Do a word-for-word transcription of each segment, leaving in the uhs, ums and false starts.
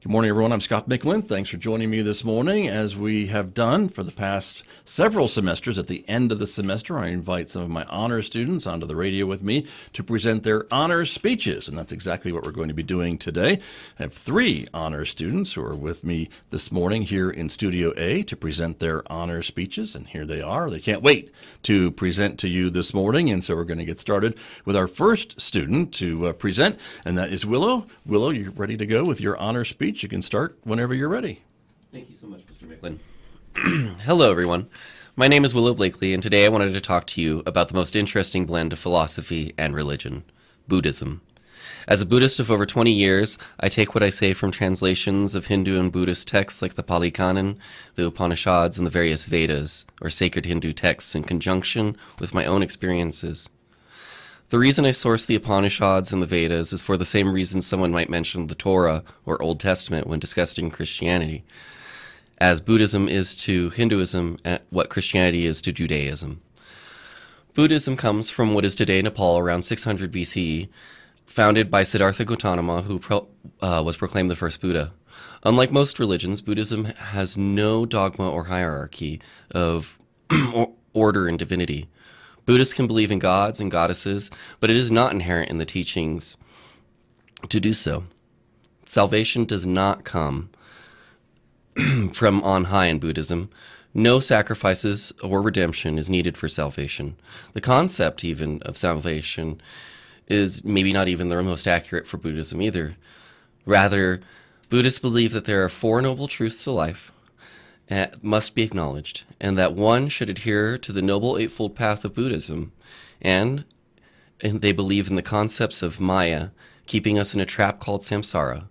Good morning, everyone. I'm Scott Micklin. Thanks for joining me this morning. As we have done for the past several semesters, at the end of the semester, I invite some of my honors students onto the radio with me to present their honors speeches, and that's exactly what we're going to be doing today. I have three honors students who are with me this morning here in Studio A to present their honors speeches, and here they are. They can't wait to present to you this morning, and so we're going to get started with our first student to uh, present, and that is Willow. Willow, you're ready to go with your honors speech? You can start whenever you're ready. Thank you so much, Mister Micklin. Hello, everyone. My name is Willow Blakely, and today I wanted to talk to you about the most interesting blend of philosophy and religion, Buddhism. As a Buddhist of over twenty years, I take what I say from translations of Hindu and Buddhist texts like the Pali Canon, the Upanishads, and the various Vedas, or sacred Hindu texts, in conjunction with my own experiences. The reason I source the Upanishads and the Vedas is for the same reason someone might mention the Torah or Old Testament when discussing Christianity, as Buddhism is to Hinduism what Christianity is to Judaism. Buddhism comes from what is today Nepal around six hundred B C E, founded by Siddhartha Gautama, who pro uh, was proclaimed the first Buddha. Unlike most religions, Buddhism has no dogma or hierarchy of order and divinity. Buddhists can believe in gods and goddesses, but it is not inherent in the teachings to do so. Salvation does not come from on high in Buddhism. No sacrifices or redemption is needed for salvation. The concept even of salvation is maybe not even the most accurate for Buddhism either. Rather, Buddhists believe that there are four noble truths to life, must be acknowledged, and that one should adhere to the Noble Eightfold Path of Buddhism, and, and they believe in the concepts of Maya, keeping us in a trap called Samsara,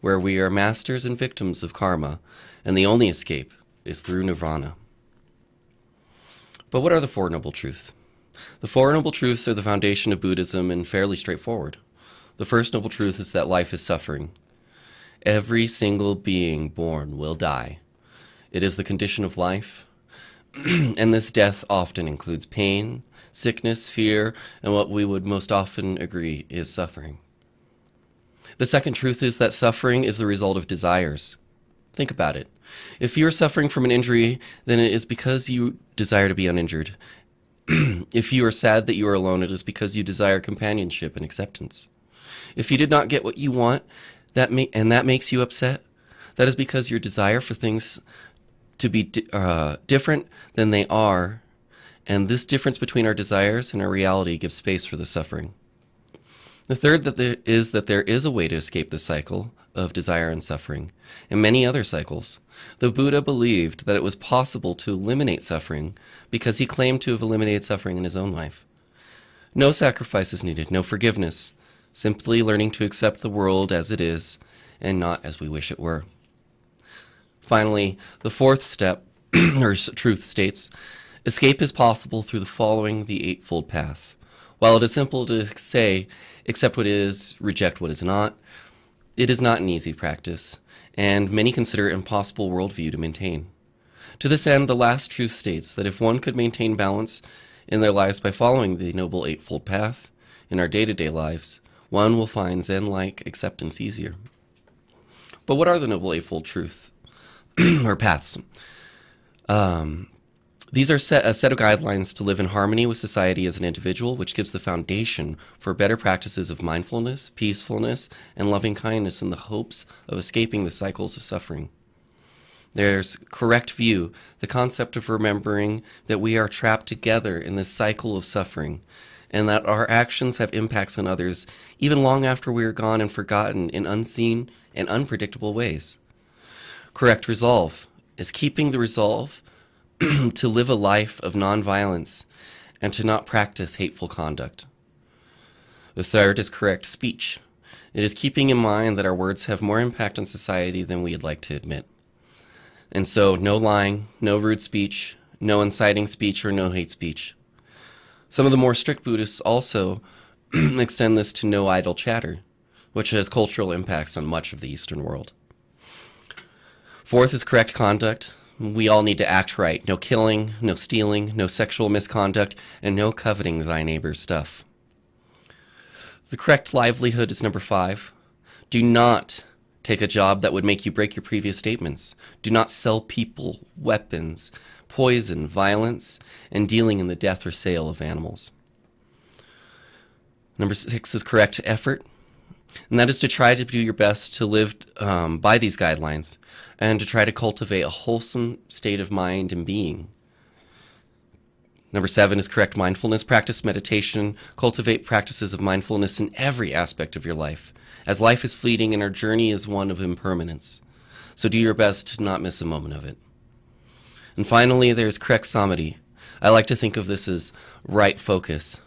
where we are masters and victims of karma, and the only escape is through Nirvana. But what are the Four Noble Truths? The Four Noble Truths are the foundation of Buddhism and fairly straightforward. The first noble truth is that life is suffering. Every single being born will die. It is the condition of life, and this death often includes pain, sickness, fear, and what we would most often agree is suffering. The second truth is that suffering is the result of desires. Think about it. If you're suffering from an injury, then it is because you desire to be uninjured. If you are sad that you are alone, it is because you desire companionship and acceptance. If you did not get what you want, that ma- and that makes you upset, that is because your desire for things to be di uh, different than they are, and this difference between our desires and our reality gives space for the suffering. The third that there is that there is a way to escape the cycle of desire and suffering, and many other cycles. The Buddha believed that it was possible to eliminate suffering because he claimed to have eliminated suffering in his own life. No sacrifice is needed, no forgiveness, simply learning to accept the world as it is and not as we wish it were. Finally, the fourth step, or truth, states, escape is possible through the following the Eightfold Path. While it is simple to say, accept what is, reject what is not, it is not an easy practice, and many consider it an impossible worldview to maintain. To this end, the last truth states that if one could maintain balance in their lives by following the Noble Eightfold Path in our day-to-day lives, one will find Zen-like acceptance easier. But what are the Noble Eightfold Truths? or paths. Um, these are set, a set of guidelines to live in harmony with society as an individual, which gives the foundation for better practices of mindfulness, peacefulness, and loving kindness in the hopes of escaping the cycles of suffering. There's correct view, the concept of remembering that we are trapped together in this cycle of suffering, and that our actions have impacts on others even long after we are gone and forgotten in unseen and unpredictable ways. Correct resolve is keeping the resolve to live a life of nonviolence and to not practice hateful conduct. The third is correct speech. It is keeping in mind that our words have more impact on society than we'd like to admit. And so no lying, no rude speech, no inciting speech, or no hate speech. Some of the more strict Buddhists also extend this to no idle chatter, which has cultural impacts on much of the Eastern world. Fourth is correct conduct. We all need to act right. No killing, no stealing, no sexual misconduct, and no coveting thy neighbor's stuff. The correct livelihood is number five. Do not Take a job that would make you break your previous statements. Do not sell people weapons, poison, violence, and dealing in the death or sale of animals. Number six is correct effort, and that is to try to do your best to live um, by these guidelines and to try to cultivate a wholesome state of mind and being. Number seven is correct mindfulness. Practice meditation. Cultivate practices of mindfulness in every aspect of your life, as life is fleeting and our journey is one of impermanence. So do your best to not miss a moment of it. And finally, there's correct samadhi. I like to think of this as right focus,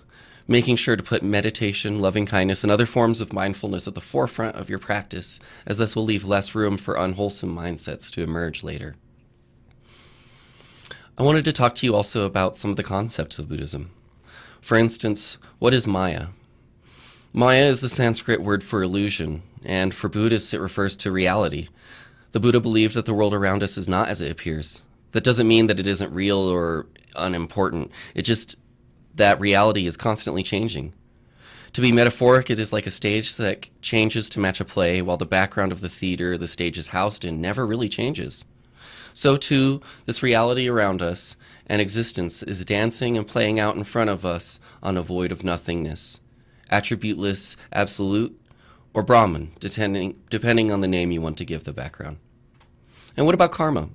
making sure to put meditation, loving kindness, and other forms of mindfulness at the forefront of your practice, as this will leave less room for unwholesome mindsets to emerge later. I wanted to talk to you also about some of the concepts of Buddhism. For instance, what is Maya? Maya is the Sanskrit word for illusion, and for Buddhists it refers to reality. The Buddha believed that the world around us is not as it appears. That doesn't mean that it isn't real or unimportant. It just that reality is constantly changing. To be metaphoric, it is like a stage that changes to match a play, while the background of the theater the stage is housed in never really changes. So too, this reality around us and existence is dancing and playing out in front of us on a void of nothingness, attributeless, absolute, or Brahman, depending, depending on the name you want to give the background. And what about karma?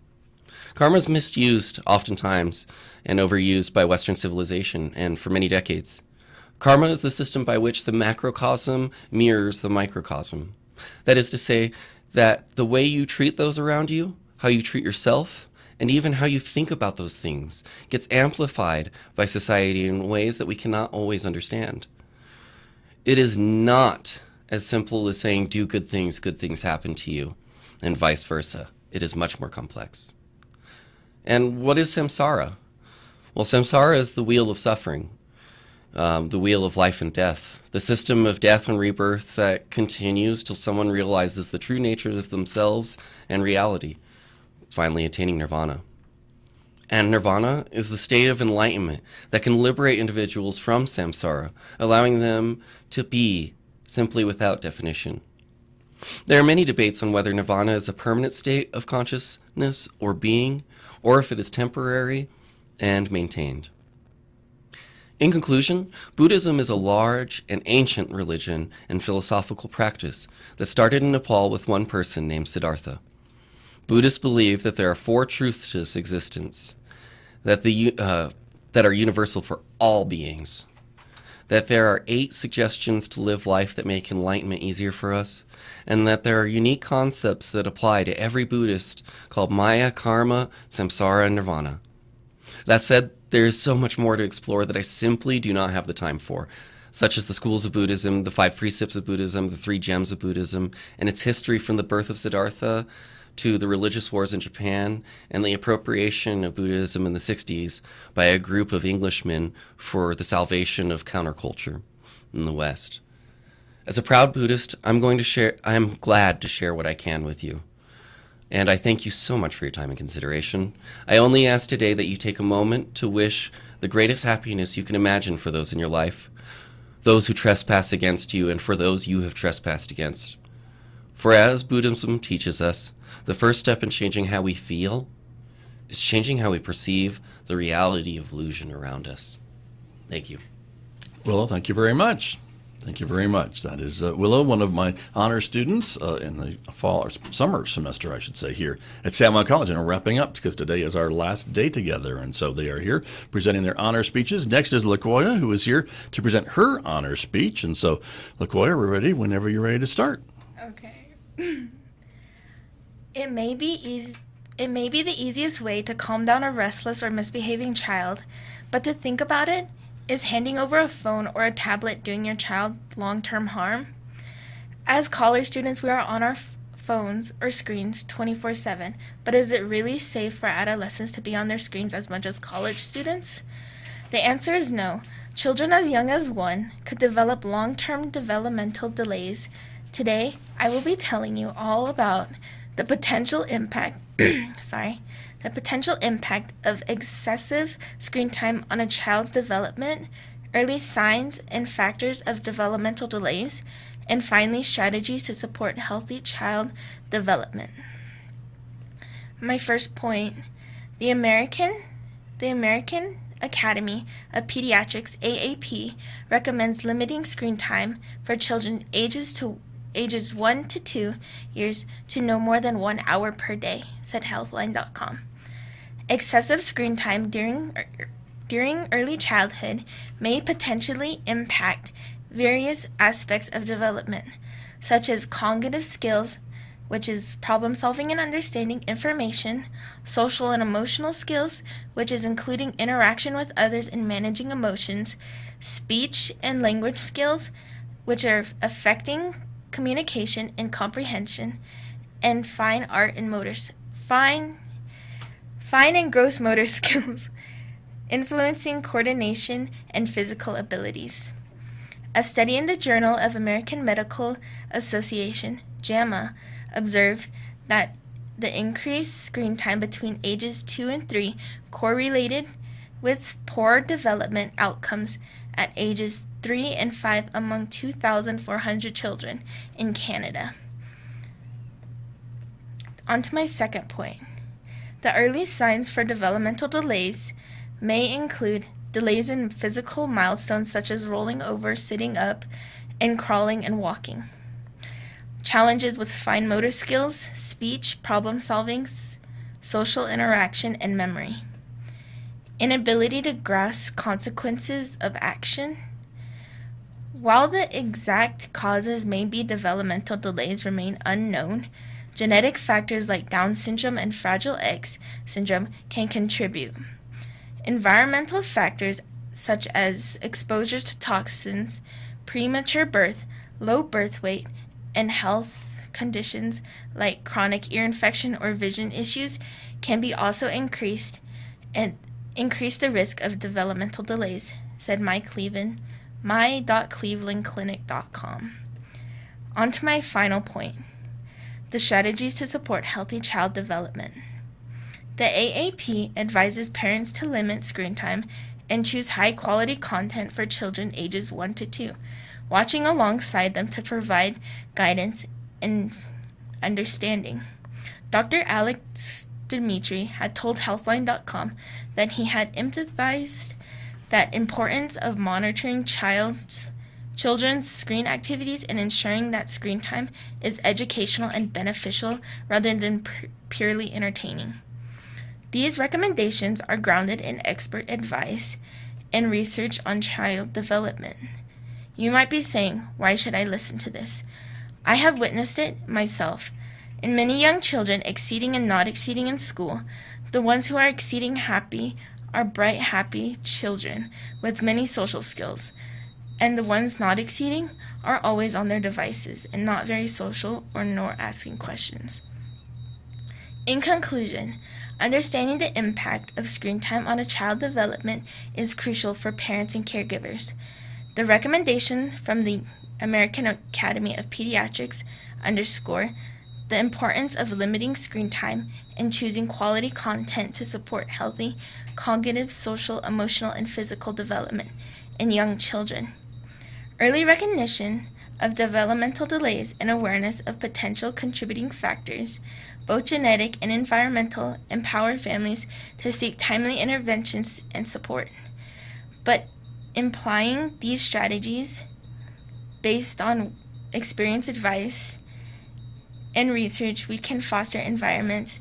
Karma is misused oftentimes and overused by Western civilization and for many decades. Karma is the system by which the macrocosm mirrors the microcosm. That is to say that the way you treat those around you, how you treat yourself, and even how you think about those things gets amplified by society in ways that we cannot always understand. It is not as simple as saying, do good things, good things happen to you, and vice versa. It is much more complex. And what is samsara? Well, samsara is the wheel of suffering, um, the wheel of life and death, the system of death and rebirth that continues till someone realizes the true nature of themselves and reality, finally attaining nirvana. And nirvana is the state of enlightenment that can liberate individuals from samsara, allowing them to be simply without definition. There are many debates on whether nirvana is a permanent state of consciousness or being, or if it is temporary and maintained. In conclusion, Buddhism is a large and ancient religion and philosophical practice that started in Nepal with one person named Siddhartha. Buddhists believe that there are four truths to this existence, that, the, uh, that are universal for all beings, that there are eight suggestions to live life that make enlightenment easier for us, and that there are unique concepts that apply to every Buddhist called Maya, Karma, Samsara, and Nirvana. That said, there is so much more to explore that I simply do not have the time for, such as the schools of Buddhism, the five precepts of Buddhism, the three gems of Buddhism, and its history from the birth of Siddhartha to the religious wars in Japan and the appropriation of Buddhism in the sixties by a group of Englishmen for the salvation of counterculture in the West. As a proud Buddhist, I'm going to share, I'm glad to share what I can with you. And I thank you so much for your time and consideration. I only ask today that you take a moment to wish the greatest happiness you can imagine for those in your life, those who trespass against you, and for those you have trespassed against. For as Buddhism teaches us, the first step in changing how we feel is changing how we perceive the reality of illusion around us. Thank you. Willow, thank you very much. Thank you very much. That is uh, Willow, one of my honor students uh, in the fall or summer semester, I should say, here at San Juan College. And we're wrapping up because today is our last day together. And so they are here presenting their honor speeches. Next is LaCoya, who is here to present her honor speech. And so, LaCoya, we're ready whenever you're ready to start. Okay. It may be easy, it may be the easiest way to calm down a restless or misbehaving child, but to think about it, is handing over a phone or a tablet doing your child long-term harm? As college students, we are on our phones or screens twenty-four seven, but is it really safe for adolescents to be on their screens as much as college students? The answer is no. Children as young as one could develop long-term developmental delays. Today, I will be telling you all about The potential impact, sorry, the potential impact of excessive screen time on a child's development, early signs and factors of developmental delays, and finally, strategies to support healthy child development. My first point, the American, the American Academy of Pediatrics, A A P, recommends limiting screen time for children ages to ages one to two years to no more than one hour per day, said healthline dot com. Excessive screen time during, er, during early childhood may potentially impact various aspects of development, such as cognitive skills, which is problem solving and understanding information, social and emotional skills, which is including interaction with others and managing emotions, speech and language skills, which are affecting communication and comprehension, and fine art and motors, fine, fine and gross motor skills, influencing coordination and physical abilities. A study in the Journal of American Medical Association, JAMA, observed that the increased screen time between ages two and three correlated with poor development outcomes at ages three and five among two thousand four hundred children in Canada. On to my second point. The early signs for developmental delays may include delays in physical milestones such as rolling over, sitting up, and crawling and walking. Challenges with fine motor skills, speech, problem solving, social interaction, and memory. Inability to grasp consequences of action. While the exact causes may be developmental delays remain unknown, genetic factors like Down syndrome and Fragile X syndrome can contribute. Environmental factors such as exposures to toxins, premature birth, low birth weight, and health conditions like chronic ear infection or vision issues can be also increased and increase the risk of developmental delays, said my dot cleveland clinic dot com. On to my final point, the strategies to support healthy child development. The A A P advises parents to limit screen time and choose high-quality content for children ages one to two, watching alongside them to provide guidance and understanding. Doctor Alex Dimitri had told Healthline dot com that he had emphasized that importance of monitoring child's, children's screen activities and ensuring that screen time is educational and beneficial rather than purely entertaining. These recommendations are grounded in expert advice and research on child development. You might be saying, why should I listen to this? I have witnessed it myself. In many young children exceeding and not exceeding in school, the ones who are exceeding happy are bright, happy children with many social skills, and the ones not exceeding are always on their devices and not very social or nor asking questions. In conclusion, understanding the impact of screen time on a child's development is crucial for parents and caregivers. The recommendation from the American Academy of Pediatrics underscores the importance of limiting screen time and choosing quality content to support healthy cognitive, social, emotional, and physical development in young children. Early recognition of developmental delays and awareness of potential contributing factors, both genetic and environmental, empower families to seek timely interventions and support. But implying these strategies based on experience, advice, and research, we can foster environments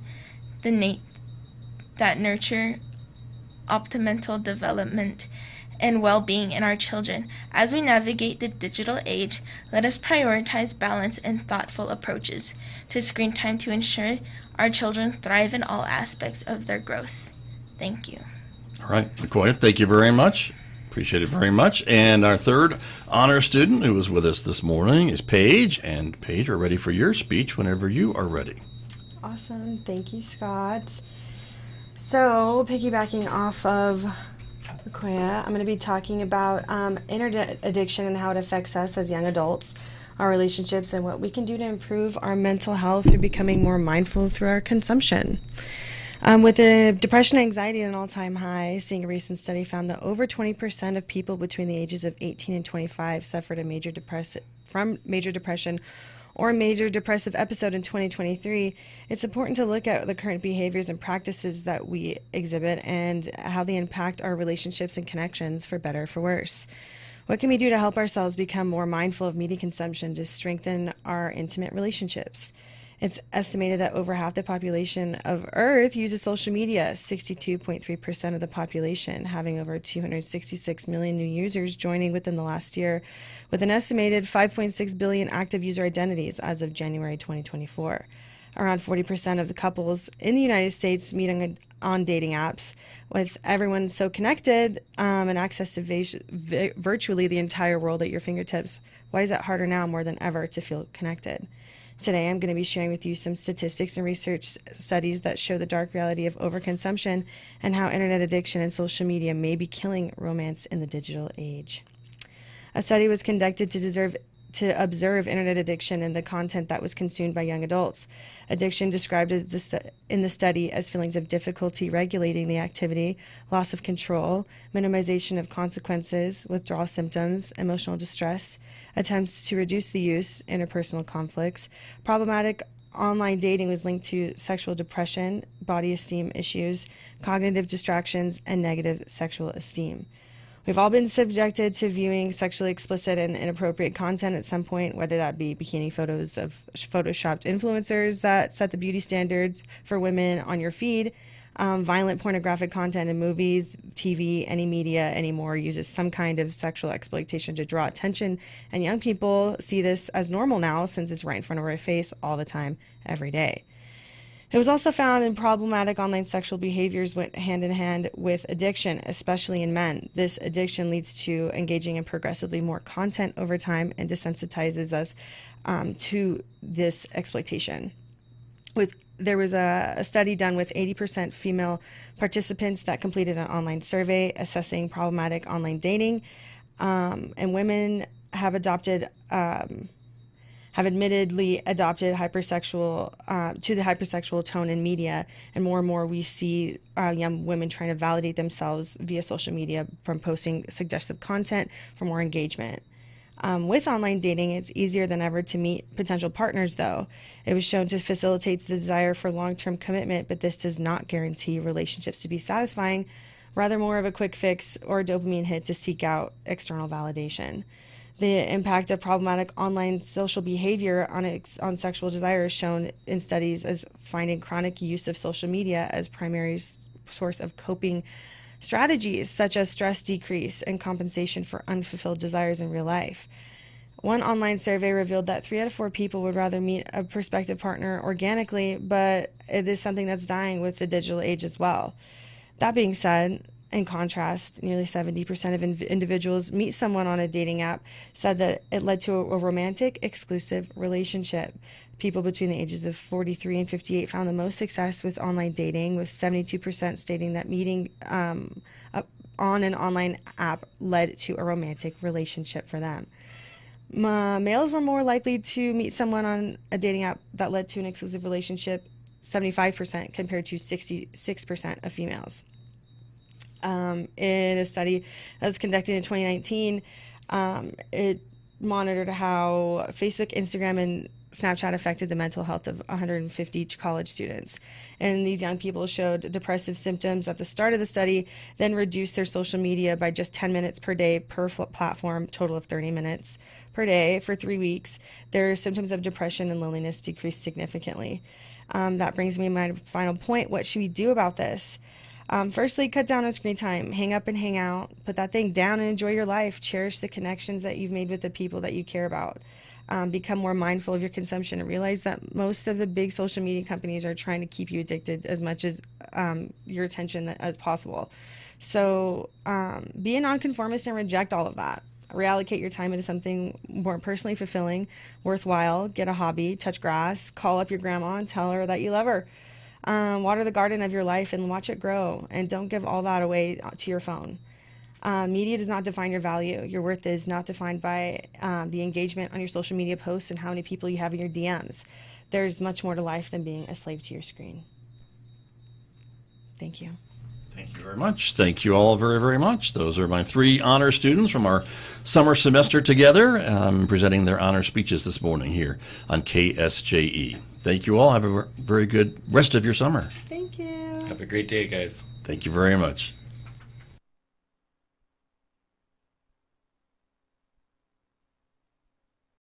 that nurture optimal development and well-being in our children. As we navigate the digital age, let us prioritize balance and thoughtful approaches to screen time to ensure our children thrive in all aspects of their growth. Thank you. All right, Nicoya, thank you very much. Appreciate it very much. And our third honor student who was with us this morning is Paige. And Paige, we're ready for your speech whenever you are ready. Awesome. Thank you, Scott. So piggybacking off of Nicoya, I'm going to be talking about um, internet addiction and how it affects us as young adults, our relationships, and what we can do to improve our mental health through becoming more mindful through our consumption. Um, with the depression and anxiety at an all-time high, seeing a recent study found that over twenty percent of people between the ages of eighteen and twenty-five suffered a major depress- from major depression or a major depressive episode in twenty twenty-three, it's important to look at the current behaviors and practices that we exhibit and how they impact our relationships and connections, for better or for worse. What can we do to help ourselves become more mindful of media consumption to strengthen our intimate relationships? It's estimated that over half the population of Earth uses social media, sixty-two point three percent of the population, having over two hundred sixty-six million new users joining within the last year, with an estimated five point six billion active user identities as of January twenty twenty-four. Around forty percent of the couples in the United States meet on, on dating apps. With everyone so connected um, and access to vi- vi- virtually the entire world at your fingertips, why is it harder now more than ever to feel connected? Today, I'm going to be sharing with you some statistics and research studies that show the dark reality of overconsumption and how internet addiction and social media may be killing romance in the digital age. A study was conducted to, deserve, to observe internet addiction and the content that was consumed by young adults. Addiction described as the stu- in the study as feelings of difficulty regulating the activity, loss of control, minimization of consequences, withdrawal symptoms, emotional distress, attempts to reduce the use, interpersonal conflicts. Problematic online dating was linked to sexual depression, body esteem issues, cognitive distractions, and negative sexual esteem. We've all been subjected to viewing sexually explicit and inappropriate content at some point, whether that be bikini photos of photoshopped influencers that set the beauty standards for women on your feed, um, violent pornographic content in movies, T V, any media anymore uses some kind of sexual exploitation to draw attention, and young people see this as normal now since it's right in front of our face all the time, every day. It was also found in problematic online sexual behaviors went hand in hand with addiction, especially in men. This addiction leads to engaging in progressively more content over time and desensitizes us um, to this exploitation. With There was a, a study done with eighty percent female participants that completed an online survey assessing problematic online dating, um, and women have adopted... Um, have admittedly adopted hypersexual uh, to the hypersexual tone in media, and more and more we see uh, young women trying to validate themselves via social media from posting suggestive content for more engagement. Um, with online dating, it's easier than ever to meet potential partners, though. It was shown to facilitate the desire for long-term commitment, but this does not guarantee relationships to be satisfying, rather more of a quick fix or a dopamine hit to seek out external validation. The impact of problematic online social behavior on, ex- on sexual desire is shown in studies as finding chronic use of social media as primary s- source of coping strategies, such as stress decrease and compensation for unfulfilled desires in real life. One online survey revealed that three out of four people would rather meet a prospective partner organically, but it is something that's dying with the digital age as well. That being said, in contrast, nearly seventy percent of in- individuals meet someone on a dating app said that it led to a, a romantic, exclusive relationship. People between the ages of forty-three and fifty-eight found the most success with online dating, with seventy-two percent stating that meeting um, up on an online app led to a romantic relationship for them. Ma- males were more likely to meet someone on a dating app that led to an exclusive relationship, seventy-five percent compared to sixty-six percent of females. Um, in a study that was conducted in twenty nineteen, um, it monitored how Facebook, Instagram, and Snapchat affected the mental health of one hundred fifty college students. And these young people showed depressive symptoms at the start of the study, then reduced their social media by just ten minutes per day per fl- platform, total of thirty minutes per day for three weeks. Their symptoms of depression and loneliness decreased significantly. Um, that brings me to my final point. What should we do about this? Um, firstly, cut down on screen time, hang up and hang out, put that thing down and enjoy your life, cherish the connections that you've made with the people that you care about, um, become more mindful of your consumption, and realize that most of the big social media companies are trying to keep you addicted as much as um, your attention as possible. So um, be a nonconformist and reject all of that. Reallocate your time into something more personally fulfilling, worthwhile, get a hobby, touch grass, call up your grandma and tell her that you love her. Um, water the garden of your life and watch it grow, and don't give all that away to your phone. Uh, media does not define your value. Your worth is not defined by um, the engagement on your social media posts and how many people you have in your D Ms. There's much more to life than being a slave to your screen. Thank you. Thank you very much. Thank you all very, very much. Those are my three honor students from our summer semester together. I'm presenting their honor speeches this morning here on K S J E. Thank you all. Have a very good rest of your summer. Thank you. Have a great day, guys. Thank you very much.